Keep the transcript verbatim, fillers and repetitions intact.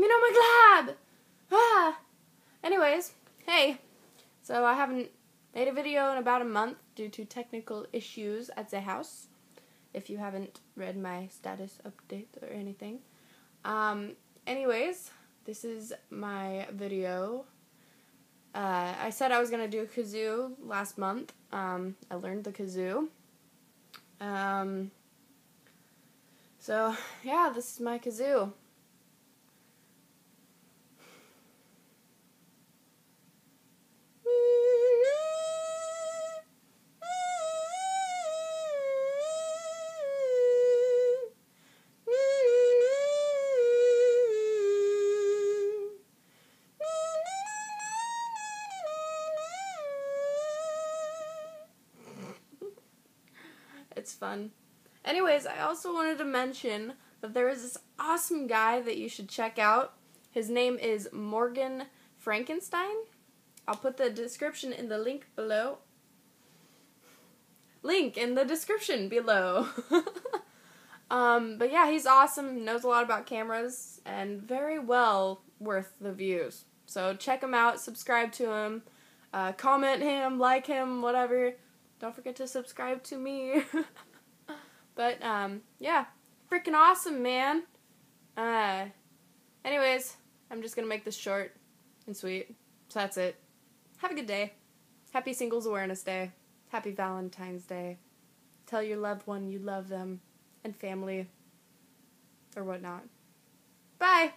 I'm in on my glab! Ah! Anyways, hey. So I haven't made a video in about a month due to technical issues at the house. If you haven't read my status update or anything. Um, anyways, this is my video. Uh, I said I was going to do a kazoo last month. Um, I learned the kazoo. Um, so, yeah, this is my kazoo. It's fun. Anyways, I also wanted to mention that there is this awesome guy that you should check out. His name is Morgan Frankenstein. I'll put the description in the link below. Link in the description below. um, but yeah, he's awesome, knows a lot about cameras, and very well worth the views. So check him out, subscribe to him, uh, comment him, like him, whatever. Don't forget to subscribe to me. But, um, yeah. Freaking awesome, man. Uh, anyways, I'm just gonna make this short and sweet. So that's it. Have a good day. Happy Singles Awareness Day. Happy Valentine's Day. Tell your loved one you love them. And family. Or whatnot. Bye!